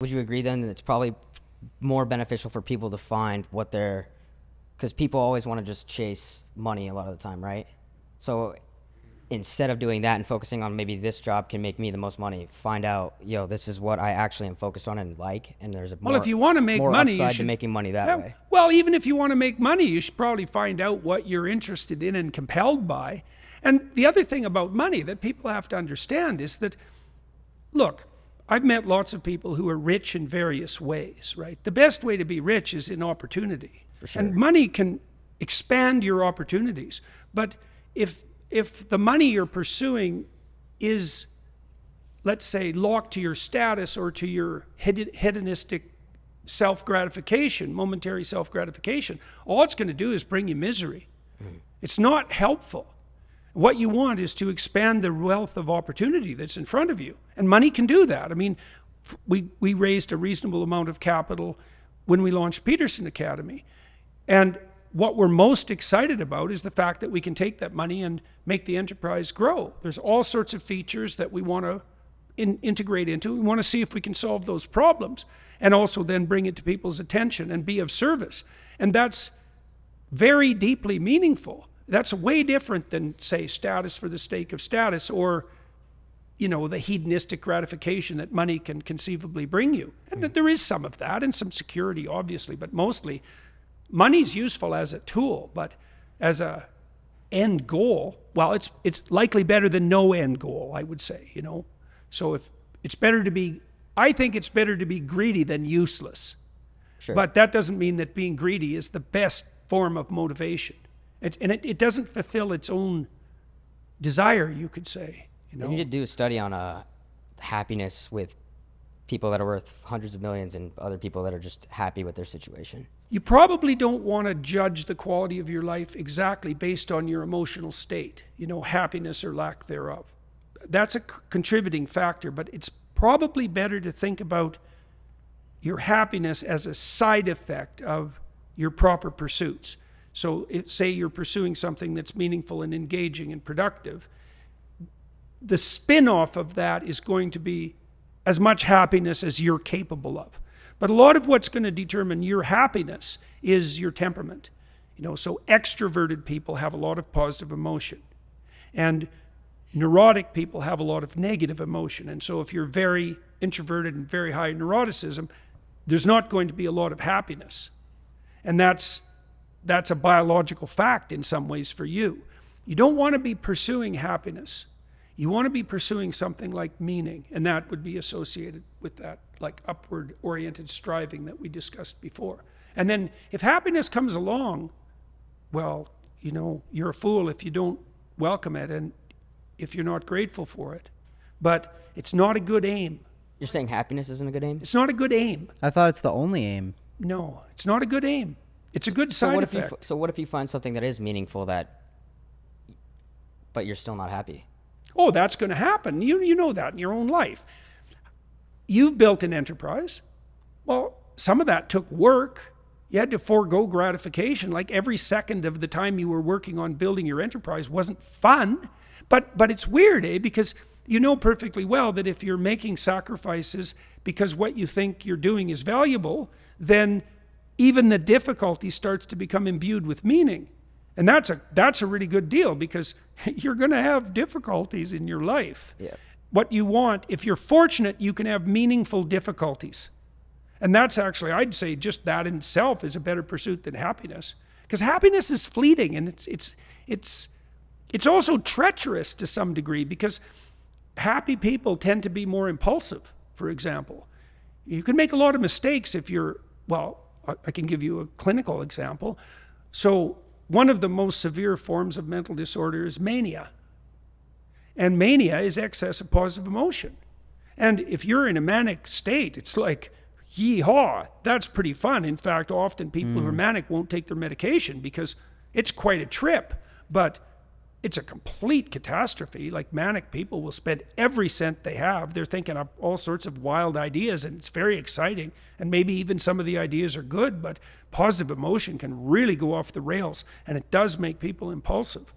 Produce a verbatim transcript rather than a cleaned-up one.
Would you agree then that it's probably more beneficial for people to find what they're, because people always want to just chase money a lot of the time, right? So instead of doing that and focusing on maybe this job can make me the most money, find out, yo, this is what I actually am focused on and like, and there's a more, well, if you want to make more money, upside you should, to making money that yeah, way. Well, even if you want to make money, you should probably find out what you're interested in and compelled by. And the other thing about money that people have to understand is that, look, I've met lots of people who are rich in various ways, right? The best way to be rich is in opportunity. For sure. And money can expand your opportunities. But if, if the money you're pursuing is, let's say, locked to your status or to your hedonistic self-gratification, momentary self-gratification, all it's going to do is bring you misery. Mm-hmm. It's not helpful. What you want is to expand the wealth of opportunity that's in front of you. And money can do that. I mean, we, we raised a reasonable amount of capital when we launched Peterson Academy. And what we're most excited about is the fact that we can take that money and make the enterprise grow. There's all sorts of features that we want to in, integrate into. We want to see if we can solve those problems and also then bring it to people's attention and be of service. And that's very deeply meaningful. That's way different than, say, status for the sake of status or, you know, the hedonistic gratification that money can conceivably bring you. And mm. there is some of that and some security, obviously, but mostly money's useful as a tool, but as a end goal, well, it's, it's likely better than no end goal, I would say, you know. So if it's better to be, I think it's better to be greedy than useless. Sure. But that doesn't mean that being greedy is the best form of motivation. It, and it, it doesn't fulfill its own desire, you could say. You know? You did do a study on uh, happiness with people that are worth hundreds of millions and other people that are just happy with their situation. You probably don't want to judge the quality of your life exactly based on your emotional state, you know, happiness or lack thereof. That's a c- contributing factor, but it's probably better to think about your happiness as a side effect of your proper pursuits. So it, say you're pursuing something that's meaningful and engaging and productive, the spin-off of that is going to be as much happiness as you're capable of. But a lot of what's going to determine your happiness is your temperament. You know, so extroverted people have a lot of positive emotion, and neurotic people have a lot of negative emotion. And so if you're very introverted and very high in neuroticism, there's not going to be a lot of happiness. And that's That's a biological fact in some ways for you. You don't want to be pursuing happiness. You want to be pursuing something like meaning, and that would be associated with that like upward-oriented striving that we discussed before. And then if happiness comes along, well, you know, you're a fool if you don't welcome it and if you're not grateful for it. But it's not a good aim. You're saying happiness isn't a good aim? It's not a good aim. I thought it's the only aim. No, it's not a good aim. It's a good side so what effect. If you, so what if you find something that is meaningful that, but you're still not happy? Oh, that's going to happen. You, you know that in your own life. You've built an enterprise. Well, some of that took work. You had to forego gratification. Like every second of the time you were working on building your enterprise wasn't fun. But, but it's weird, eh? Because you know perfectly well that if you're making sacrifices because what you think you're doing is valuable, then even the difficulty starts to become imbued with meaning. And that's a, that's a really good deal because you're going to have difficulties in your life. Yeah. What you want, if you're fortunate, you can have meaningful difficulties. And that's actually, I'd say just that in itself is a better pursuit than happiness. Because happiness is fleeting and it's, it's, it's, it's also treacherous to some degree because happy people tend to be more impulsive, for example. You can make a lot of mistakes if you're, well, I can give you a clinical example. So one of the most severe forms of mental disorder is mania. And mania is excess of positive emotion. And if you're in a manic state, it's like, yee-haw, that's pretty fun. In fact, often people mm. who are manic won't take their medication because it's quite a trip, but it's a complete catastrophe. Like manic people will spend every cent they have. They're thinking up all sorts of wild ideas and it's very exciting. And maybe even some of the ideas are good, but positive emotion can really go off the rails and it does make people impulsive.